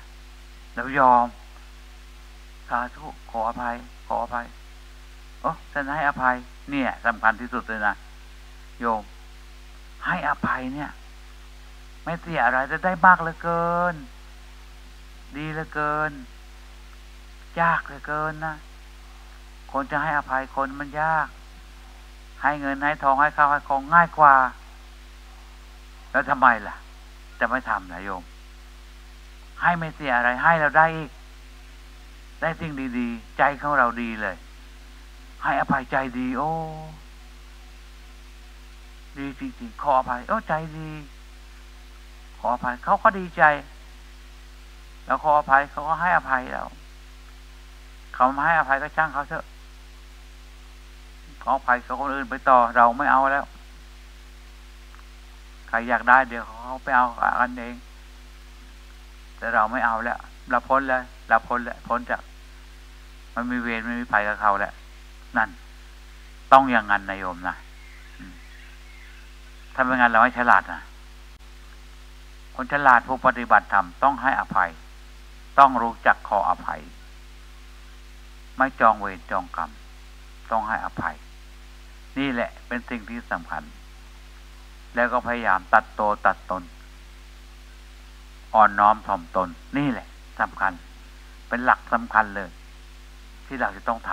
แล้วยอมสาธุขออภัยโอ้ท่านให้อภัยเนี่ยสำคัญที่สุดเลยนะโยมให้อภัยเนี่ยไม่เสียอะไรจะได้มากเหลือเกินดีเหลือเกินยากเหลือเกินนะคนจะให้อภัยคนมันยาก ให้เงินให้ทองให้ข้าวให้ของง่ายกว่าแล้วทำไมล่ะจะไม่ทำนะโยมให้ไม่เสียอะไรให้เราได้อีกได้สิ่งดีๆใจของเราดีเลยให้อภัยใจดีโอ้ดีจริงๆขออภัยโอ้ใจดีขออภัยเขาก็ดีใจแล้วขออภัยเขาก็ให้อภัยเราเขาไม่ให้อภัยก็ช่างเขาเถอะขออภัยเขาคนอื่นไปต่อเราไม่เอาแล้วใครอยากได้เดี๋ยวเขาไปเอากันเองแต่เราไม่เอาแล้วเราพ้นแล้วเราพ้นแล้วพ้นจากมันมีเวรไม่มีภัยกับเขาแล้วนั่นต้องอย่างนั้นนายโยมนะถ้าเป็นงานเราไม่ฉลาดนะคนฉลาดผู้ปฏิบัติธรรมต้องให้อภัยต้องรู้จักขออภัยไม่จองเวรจองกรรมต้องให้อภัยนี่แหละเป็นสิ่งที่สำคัญแล้วก็พยายามตัดโตตัดตนอ่อนน้อมถ่อมตนนี่แหละสำคัญเป็นหลักสำคัญเลยที่เราจะต้องท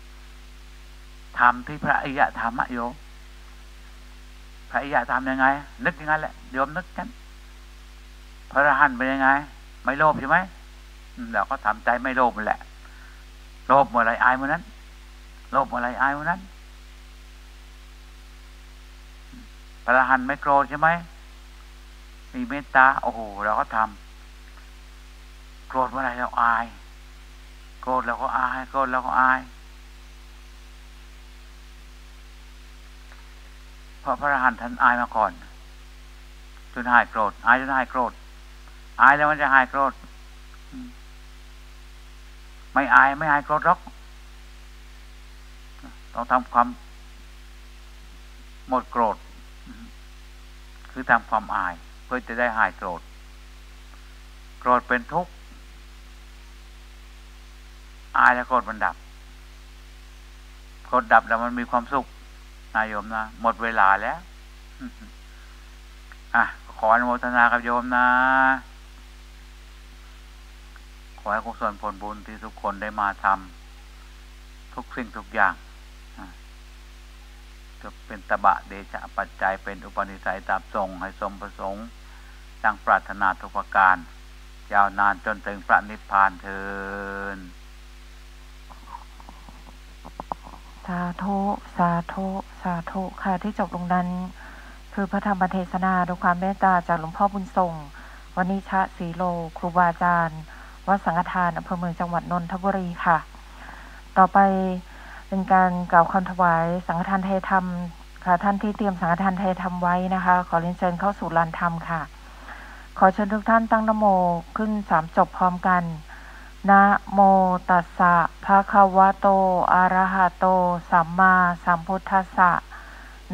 ำทำที่พระอริยธรรมโยมพระอริยธรรมยังไงนึกยังไงแหละโยมนึกกันพระอรหันต์เป็นยังไงไม่โลภใช่ไหมเราก็ทำใจไม่โลภแหละโลภเมื่อไรอายเมื่อนั้นโลภเมื่อไรอายเมื่อนั้นพระอรหันต์ไม่โกรธใช่ไหมมีเมตตาโอ้โหเราก็ทำโกรธเมื่อไรเราอายโกรธเราก็อายโกรธเราก็อายเพราะพระอรหันต์ท่านอายมาก่อนจนหายโกรธอายจนหายโกรธอายแล้วมันจะหายโกรธไม่อายไม่หายโกรธหรอกต้องทำความหมดโกรธคือทำความอายเพื่อจะได้หายโกรธโกรธเป็นทุกข์อายแล้วโกรธมันดับโกรธดับแล้วมันมีความสุขนายโยมนะหมดเวลาแล้วอ่ะขออนุโมทนากับโยมนะขอให้กุศลผลบุญที่ทุกคนได้มาทำทุกสิ่งทุกอย่างจะเป็นตบะเดชะปัจจัยเป็นอุปนิสัยตามทรงให้สมประสงค์ดังปรารถนาทุกประการยาวนานจนถึงพระนิพพานเถิดสาธุสาธุสาธุค่ะที่จบลงนั้นคือพระธรรมเทศนาด้วยความเมตตาจากหลวงพ่อบุญส่งวณิชะศรีโลครูบาอาจารย์วัดสังฆทานอำเภอเมืองจังหวัดนนทบุรีค่ะต่อไปเป็นการกล่าวคำถวายสังฆทานไทยธรรมค่ะท่านที่เตรียมสังฆทานไทยธรรมไว้นะคะขอเรียนเชิญเข้าสู่ลานธรรมค่ะขอเชิญทุกท่านตั้งนะโมขึ้นสามจบพร้อมกันนะโมตัสสะภะคะวะโตอะระหะโตสัมมาสัมพุทธัสสะ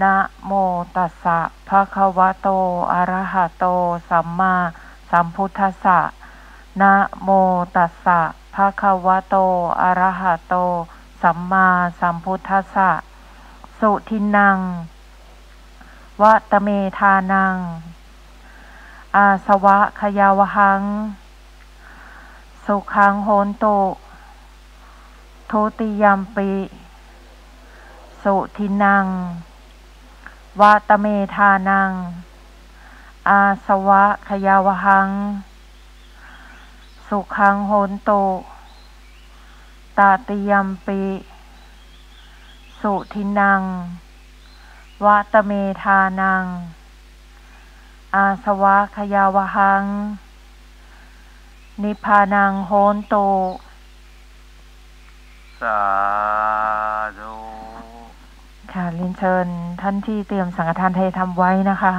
นะโมตัสสะภะคะวะโตอะระหะโตสัมมาสัมพุทธัสสะนะโมตัสสะภะคะวะโตอะระหะโตสัมมาสัมพุทธัสสะสุทินังวะตะเมธานังอาสวะขยาวหังสุขังโหนตุทุติยัมปิสุทินังวะตะเมธานังอาสวะขยาวหังสุขังโหนตุตาติยัมปิสุทินังวะตะเมธานังอาสวะขยาวหังนิพพานังโหนตุสาธุค่ะเรียนเชิญท่านที่เตรียมสังฆทานไทยธรรมไว้นะคะ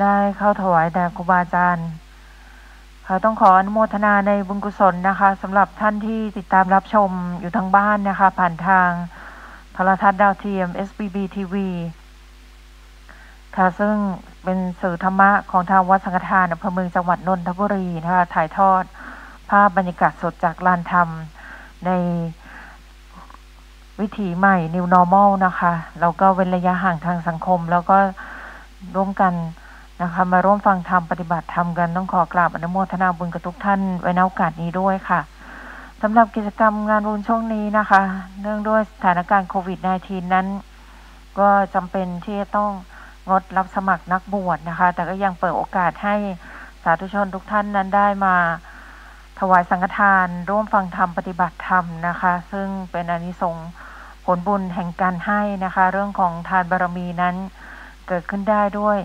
ได้เข้าถวายแด่ครูบาอาจารย์ค่ะต้องขออนุโมทนาในบุญกุศลนะคะสำหรับท่านที่ติดตามรับชมอยู่ทางบ้านนะคะผ่านทางโทรทัศน์ดาวเทียม SBB TV ค่ะซึ่งเป็นสื่อธรรมะของทางวัดสังฆทานอำเภอเมืองจังหวัดนนทบุรีนะคะถ่ายทอดภาพบรรยากาศสดจากลานธรรมในวิถีใหม่ New Normal นะคะแล้วก็เว้นระยะห่างทางสังคมแล้วก็ร่วมกันนะคะมาร่วมฟังธรรมปฏิบัติธรรมกันต้องขอกราบอนุโมทนาบุญกับทุกท่านไว้ในโอกาสนี้ด้วยค่ะสำหรับกิจกรรมงานบุญช่วงนี้นะคะเนื่องด้วยสถานการณ์โควิด-19 นั้น ก็จำเป็นที่จะต้องงดรับสมัครนักบวชนะคะแต่ก็ยังเปิดโอกาสให้สาธุชนทุกท่านนั้นได้มาถวายสังฆทานร่วมฟังธรรมปฏิบัติธรรมนะคะซึ่งเป็นอานิสงส์ผลบุญแห่งการให้นะคะเรื่องของทานบารมีนั้นเกิดขึ้นได้ด้วย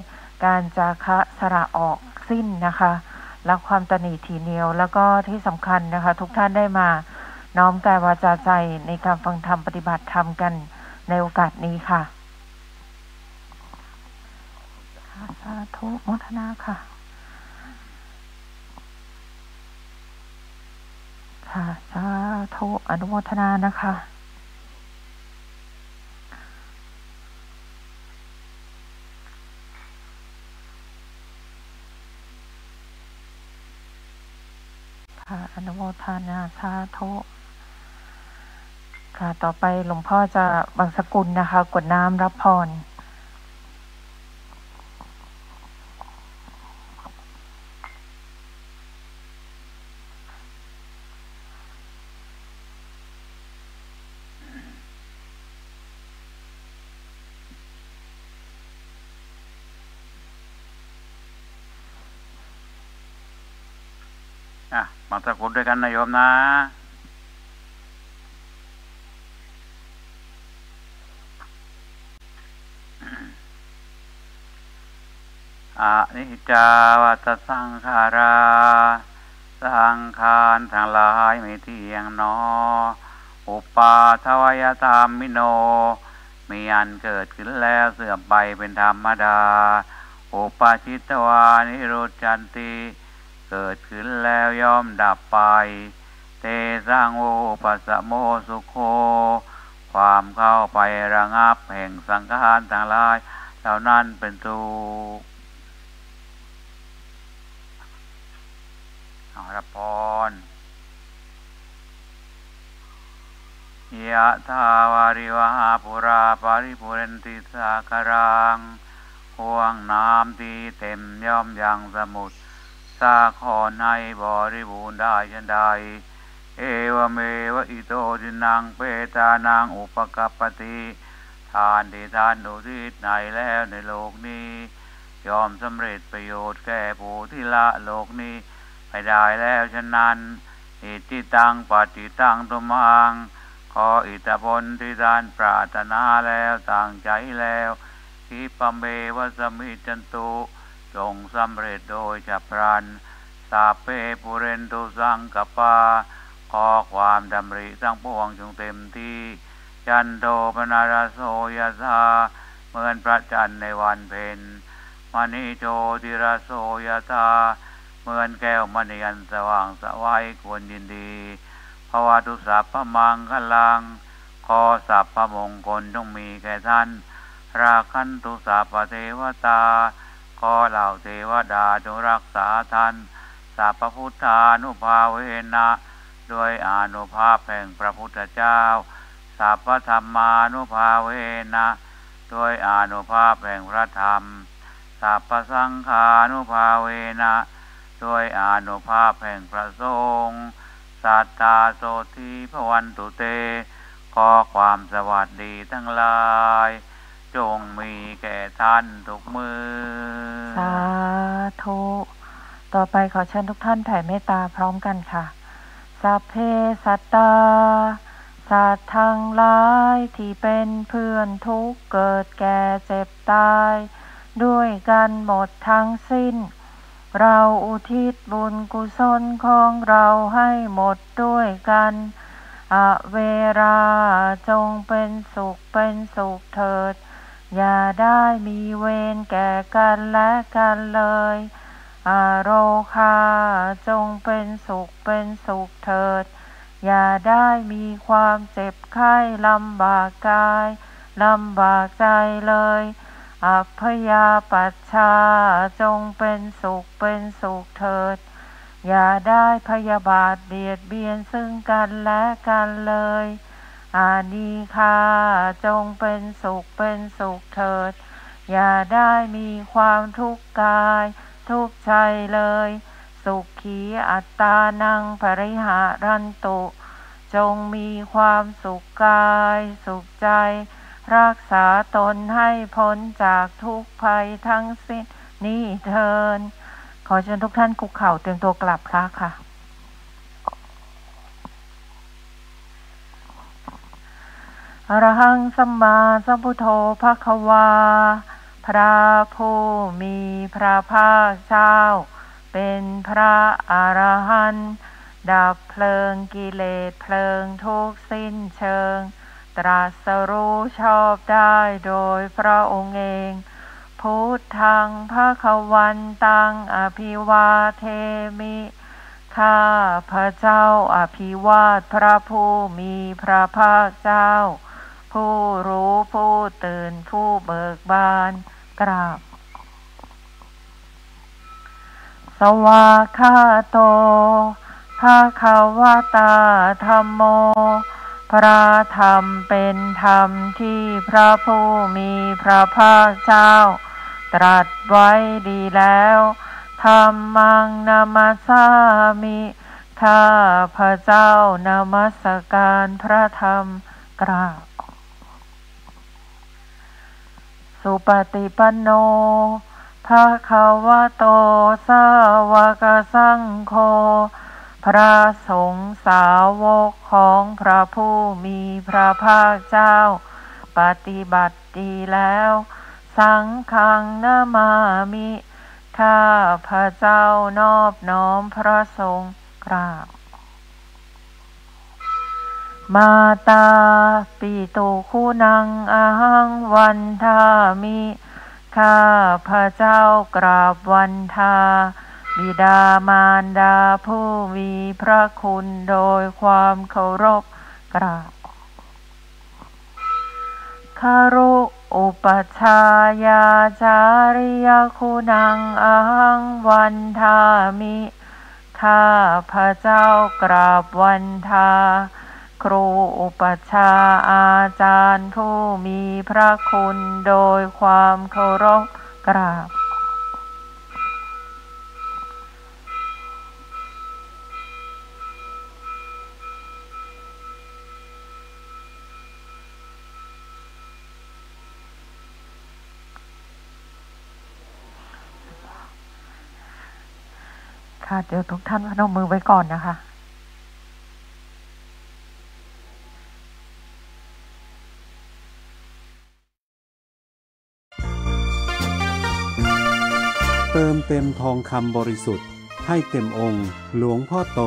การจาคะสละออกสิ้นนะคะละความตนีทีเหนียวแล้วก็ที่สำคัญนะคะทุกท่านได้มาน้อมกายวาจาใจในการฟังธรรมปฏิบัติธรรมกันในโอกาสนี้ค่ะสาธุโมทนาค่ะค่ะสาธุอนุโมทนานะคะค่ะอนุโมทนาสาธุค่ะต่อไปหลวงพ่อจะบางสกุลนะคะกรวดน้ำรับพรมาสกุลด้วยกันนะโยมนะอะนิจจาวัฏสังขาราสังขารทั้งหลายไม่เที่ยงหนออุปาทวยธรรมิโนมีอันเกิดขึ้นแล้วเสื่อมไปเป็นธรรมดาอุปาชิตวานิโรจันติเกิดขึ้นแล้วย่อมดับไปเตสังโอปัสสโมสุโคความเข้าไประงับแห่งสังขารทั้งหลายเหล่านั้นเป็นทุกข์ขอรับพรยะถาวาริวหาปุราปาริปุเรนติสาคารังห่วงน้ำที่เต็มย่อมยังสมุทรสาครในบริบูรณ์ได้ฉันใดเอวเมวะอิโตจินังเปตานางอุปกัปปติทานที่ทานอุทิศไหนแล้วในโลกนี้ยอมสำเร็จประโยชน์แก่ผู้ที่ละโลกนี้ไปได้แล้วฉะนั้นอิทธิตังปฏิตังตุมังขออิทธิพลที่ทานปรารถนาแล้วตั้งใจแล้วทิปเมวะสมิจันตุจงสำเร็จโดยฉับพลันสาเปปุเรนตุสังกปาขอความดำริทั้งปวงจงเต็มที่จันโทปนาราโสยาสาเหมือนพระจันทร์ในวันเพ็ญมณีโชติราโสยาสาเหมือนแก้วมณีอันสว่างสวัยควรยินดีภวตุสัพพมังคลังขอสัพพมงคลจงมีแก่ท่านราคันตุสัพพเทวตาขอเหล่าเทวดาจงรักษาท่านสัพพุทธานุภาเวนะด้วยอานุภาพแห่งพระพุทธเจ้าสัพพธรรมานุภาเวนะด้วยอานุภาพแห่งพระธรรมสัพพสังฆานุภาเวนะด้วยอานุภาพแห่งพระสงฆ์สัทธาโสติภวันตุเตขอความสวัสดีทั้งหลายจงมีแก่ท่านทุกมือสาธุต่อไปขอเชิญทุกท่านแผ่เมตตาพร้อมกันค่ะสัพเพสัตตาสัตว์ทั้งหลายที่เป็นเพื่อนทุกข์เกิดแก่เจ็บตายด้วยกันหมดทั้งสิ้นเราอุทิศบุญกุศลของเราให้หมดด้วยกันอเวราจงเป็นสุขเถิดอย่าได้มีเวรแก่กันและกันเลยอโรคาจงเป็นสุขเถิดอย่าได้มีความเจ็บไข้ลำบากกายลำบากใจเลยอัพพยาปัชชาจงเป็นสุขเถิดอย่าได้พยาบาทเบียดเบียนซึ่งกันและกันเลยอานีฆาจงเป็นสุขเถิดอย่าได้มีความทุกข์กายทุกข์ใจเลยสุขีอัตตานังปริหารันตุจงมีความสุขกายสุขใจ รักษาตนให้พ้นจากทุกภัยทั้งสิ้นนี้เถิดขอเชิญทุกท่านคุกเข่าเตรียมตัวกราบพระค่ะอรหังสัมมาสัมพุทโธภควาพระผู้มีพระภาคเจ้าเป็นพระอรหันต์ดับเพลิงกิเลสเพลิงทุกข์สิ้นเชิงตรัสรู้ชอบได้โดยพระองค์เองพุทธังภควันตังอภิวาเทมิข้าพระเจ้าอภิวาทพระผู้มีพระภาคเจ้าผู้รู้ผู้ตื่นผู้เบิกบานกราบสวากขาโตภควตาธัมโมพระธรรมเป็นธรรมที่พระผู้มีพระภาคเจ้าตรัสไว้ดีแล้วธัมมังนามัสสามิข้าพระเจ้านมัสการพระธรรมกราบสุปฏิปันโนภควโตสาวกสังโฆพระสงฆ์สาวกของพระผู้มีพระภาคเจ้าปฏิบัติดีแล้วสังฆังนามามิข้าพระเจ้านอบน้อมพระสงฆ์กราบมาตาปิตุคุณังอหังวันทามิข้าพระเจ้ากราบวันทาบิดามารดาผู้มีพระคุณโดยความเคารพกราบคารุอุปัชฌายาจาริยคุณังอหังวันทามิข้าพระเจ้ากราบวันทาครูอุปัชฌาย์อาจารย์ผู้มีพระคุณโดยความเคารพกราบค่ะเดี๋ยวทุกท่านพนมมือไว้ก่อนนะคะเติมเต็มทองคำบริสุทธิ์ให้เต็มองค์หลวงพ่อโต